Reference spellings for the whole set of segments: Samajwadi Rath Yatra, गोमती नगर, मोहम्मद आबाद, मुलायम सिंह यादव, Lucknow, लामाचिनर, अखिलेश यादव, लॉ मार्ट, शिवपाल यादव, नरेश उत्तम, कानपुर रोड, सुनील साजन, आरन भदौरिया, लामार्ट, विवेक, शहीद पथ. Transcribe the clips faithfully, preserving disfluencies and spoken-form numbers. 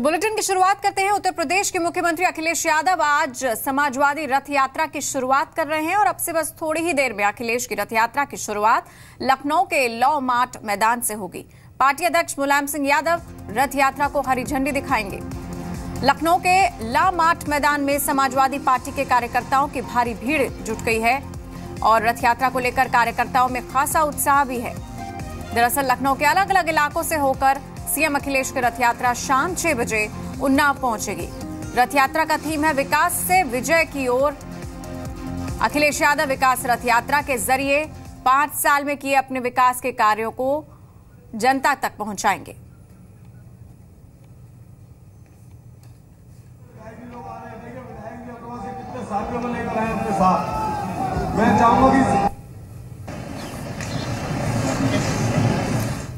तो बुलेटिन की शुरुआत करते हैं। उत्तर प्रदेश के मुख्यमंत्री अखिलेश यादव आज समाजवादी रथ यात्रा की शुरुआत कर रहे हैं और अब से बस थोड़ी ही देर में अखिलेश की रथ यात्रा की शुरुआत लखनऊ के लॉ मार्ट मैदान से होगी। पार्टी अध्यक्ष मुलायम सिंह यादव रथ यात्रा को हरी झंडी दिखाएंगे। लखनऊ के लामार्ट मैदान में समाजवादी पार्टी के कार्यकर्ताओं की भारी भीड़ जुट गई है और रथ यात्रा को लेकर कार्यकर्ताओं में खासा उत्साह भी है। दरअसल लखनऊ के अलग अलग इलाकों से होकर सीएम अखिलेश की रथ यात्रा शाम छह बजे उन्नाव पहुंचेगी। रथ यात्रा का थीम है विकास से विजय की ओर। अखिलेश यादव विकास रथ यात्रा के जरिए पांच साल में किए अपने विकास के कार्यों को जनता तक पहुंचाएंगे।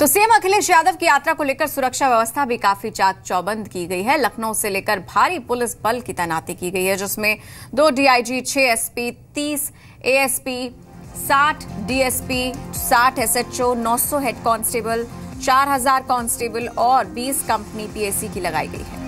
तो सीएम अखिलेश यादव की यात्रा को लेकर सुरक्षा व्यवस्था भी काफी चाक चौबंद की गई है। लखनऊ से लेकर भारी पुलिस बल की तैनाती की गई है, जिसमें दो डीआईजी, छह एसपी, तीस एएसपी, साठ डीएसपी, साठ एसएचओ, नौ सौ हेड कांस्टेबल, चार हजार कांस्टेबल और बीस कंपनी पीएसी की लगाई गई है।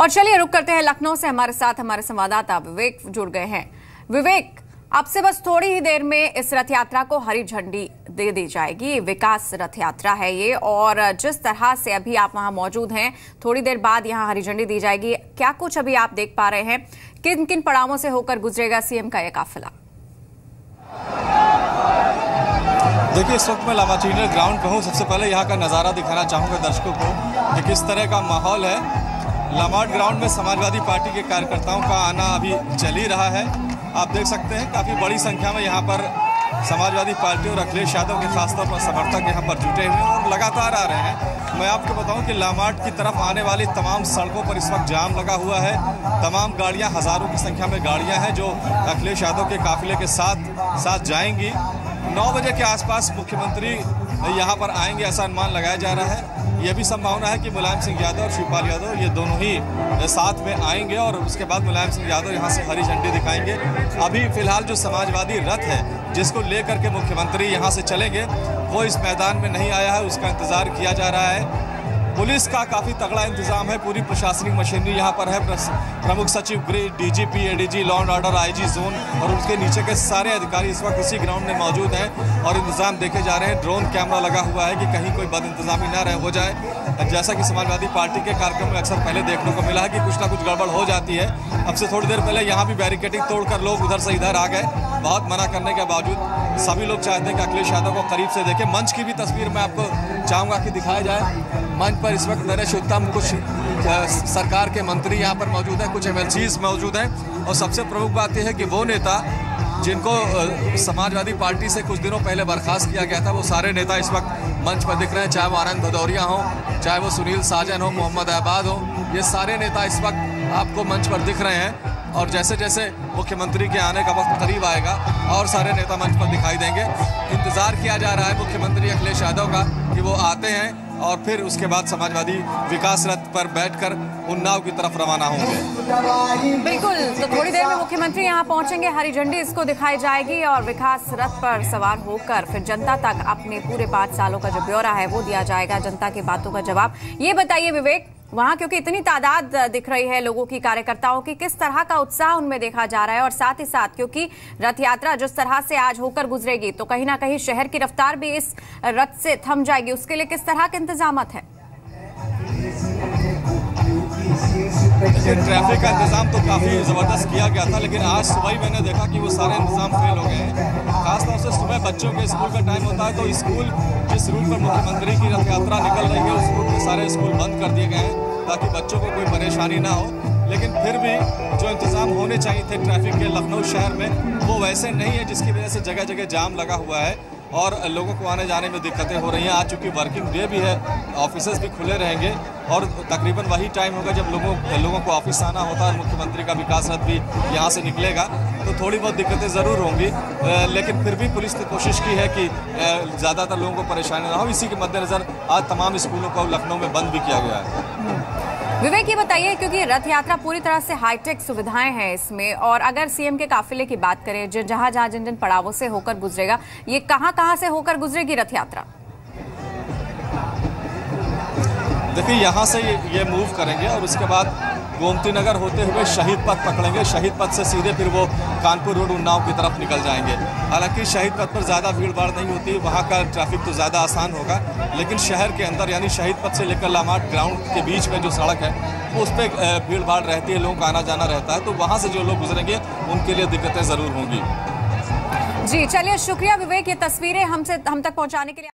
और चलिए रुक करते हैं लखनऊ से। हमारे साथ हमारे संवाददाता विवेक जुड़ गए हैं। विवेक, अब से बस थोड़ी ही देर में इस रथ यात्रा को हरी झंडी दे दी जाएगी। विकास रथ यात्रा है ये, और जिस तरह से अभी आप वहां मौजूद हैं, थोड़ी देर बाद यहां हरी झंडी दी जाएगी। क्या कुछ अभी आप देख पा रहे हैं? किन किन पड़ावों से होकर गुजरेगा सीएम का यह काफिला? देखिए, इस वक्त मैं लामाचिनर ग्राउंड पर हूँ। सबसे पहले यहाँ का नज़ारा दिखाना चाहूँगा दर्शकों को कि किस तरह का माहौल है। लामार्ट ग्राउंड में समाजवादी पार्टी के कार्यकर्ताओं का आना अभी चल ही रहा है। आप देख सकते हैं काफ़ी बड़ी संख्या में यहाँ पर समाजवादी पार्टी और अखिलेश यादव के खासतौर पर समर्थक यहाँ पर जुटे हुए हैं और लगातार आ रहे हैं। मैं आपको बताऊं कि लामार्ट की तरफ आने वाली तमाम सड़कों पर इस वक्त जाम लगा हुआ है। तमाम गाड़ियां, हज़ारों की संख्या में गाड़ियां हैं जो अखिलेश यादव के काफिले के साथ साथ जाएंगी। नौ बजे के आसपास मुख्यमंत्री यहाँ पर आएंगे, ऐसा अनुमान लगाया जा रहा है। यह भी संभावना है कि मुलायम सिंह यादव और शिवपाल यादव ये दोनों ही साथ में आएंगे और उसके बाद मुलायम सिंह यादव यहाँ से हरी झंडी दिखाएंगे। अभी फिलहाल जो समाजवादी रथ है जिसको लेकर के मुख्यमंत्री यहाँ से चलेंगे, वो इस मैदान में नहीं आया है, उसका इंतज़ार किया जा रहा है। पुलिस का काफ़ी तगड़ा इंतजाम है, पूरी प्रशासनिक मशीनरी यहाँ पर है। प्रमुख सचिव गृह, DGP, ADG law and order, IG zone और उसके नीचे के सारे अधिकारी इस वक्त इसी ग्राउंड में मौजूद हैं और इंतजाम देखे जा रहे हैं। ड्रोन कैमरा लगा हुआ है कि कहीं कोई बदइंतजामी ना रह हो जाए। जैसा कि समाजवादी पार्टी के कार्यक्रम में अक्सर पहले देखने को मिला है कि कुछ ना कुछ गड़बड़ हो जाती है। अब से थोड़ी देर पहले यहाँ भी बैरिकेडिंग तोड़कर लोग उधर से इधर आ गए। बहुत मना करने के बावजूद सभी लोग चाहते हैं कि अखिलेश यादव को करीब से देखें। मंच की भी तस्वीर मैं आपको चाहूँगा कि दिखाया जाए। मंच पर इस वक्त नरेश उत्तम, कुछ सरकार के मंत्री यहाँ पर मौजूद हैं, कुछ एमएलसीज मौजूद हैं और सबसे प्रमुख बात यह है कि वो नेता जिनको समाजवादी पार्टी से कुछ दिनों पहले बर्खास्त किया गया था, वो सारे नेता इस वक्त मंच पर दिख रहे हैं। चाहे वो आरन भदौरिया हो, चाहे वो सुनील साजन हो, मोहम्मद आबाद हो, ये सारे नेता इस वक्त आपको मंच पर दिख रहे हैं। और जैसे जैसे मुख्यमंत्री के आने का वक्त करीब आएगा और सारे नेता मंच पर दिखाई देंगे। इंतज़ार किया जा रहा है मुख्यमंत्री अखिलेश यादव का कि वो आते हैं और फिर उसके बाद समाजवादी विकास रथ पर बैठकर उन्नाव की तरफ रवाना होंगे। बिल्कुल, तो थोड़ी देर में मुख्यमंत्री यहाँ पहुँचेंगे, हरी झंडी इसको दिखाई जाएगी और विकास रथ पर सवार होकर फिर जनता तक अपने पूरे पाँच सालों का जो ब्यौरा है वो दिया जाएगा, जनता की बातों का जवाब। ये बताइए विवेक, वहाँ क्योंकि इतनी तादाद दिख रही है लोगों की, कार्यकर्ताओं की, किस तरह का उत्साह उनमें देखा जा रहा है? और साथ ही साथ क्योंकि रथ यात्रा जिस तरह से आज होकर गुजरेगी तो कहीं ना कहीं शहर की रफ्तार भी इस रथ से थम जाएगी, उसके लिए किस तरह के इंतजाम हैं? ट्रैफिक का इंतजाम तो काफ़ी ज़बरदस्त किया गया था, लेकिन आज सुबह ही मैंने देखा कि वो सारे इंतजाम फेल हो गए हैं। खासतौर से सुबह बच्चों के स्कूल का टाइम होता है तो स्कूल जिस रूट पर मुख्यमंत्री की रथ यात्रा निकल रही है उस रूट में सारे स्कूल बंद कर दिए गए हैं ताकि बच्चों को कोई परेशानी ना हो। लेकिन फिर भी जो इंतज़ाम होने चाहिए थे ट्रैफिक के लखनऊ शहर में, वो वैसे नहीं है, जिसकी वजह से जगह जगह जाम लगा हुआ है और लोगों को आने जाने में दिक्कतें हो रही हैं। आज चूँकि वर्किंग डे भी है, ऑफिसेज भी खुले रहेंगे और तकरीबन वही टाइम होगा जब लोगों लोगों को ऑफिस आना होता है। मुख्यमंत्री का विकास रथ भी यहाँ से निकलेगा तो थोड़ी बहुत दिक्कतें ज़रूर होंगी, लेकिन फिर भी पुलिस ने कोशिश की है कि ज़्यादातर लोगों को परेशानी ना हो। इसी के मद्देनज़र आज तमाम स्कूलों को लखनऊ में बंद भी किया गया है। विवेक, ये बताइए, क्योंकि रथ यात्रा पूरी तरह से हाईटेक सुविधाएं हैं इसमें, और अगर सीएम के काफिले की बात करें जो जहां जहां जिन जिन पड़ावों से होकर गुजरेगा, ये कहां कहां से होकर गुजरेगी रथ यात्रा? देखिए, यहां से ये मूव करेंगे और उसके बाद गोमती नगर होते हुए शहीद पथ पकड़ेंगे। शहीद पथ से सीधे फिर वो कानपुर रोड उन्नाव की तरफ निकल जाएंगे। हालांकि शहीद पथ पर ज़्यादा भीड़ भाड़ नहीं होती, वहाँ का ट्रैफिक तो ज़्यादा आसान होगा, लेकिन शहर के अंदर यानी शहीद पथ से लेकर लामार्ट ग्राउंड के बीच में जो सड़क है उस पर भीड़ भाड़ रहती है, लोगों का आना जाना रहता है, तो वहाँ से जो लोग गुजरेंगे उनके लिए दिक्कतें ज़रूर होंगी। जी चलिए, शुक्रिया विवेक, ये तस्वीरें हमसे हम तक पहुँचाने के लिए।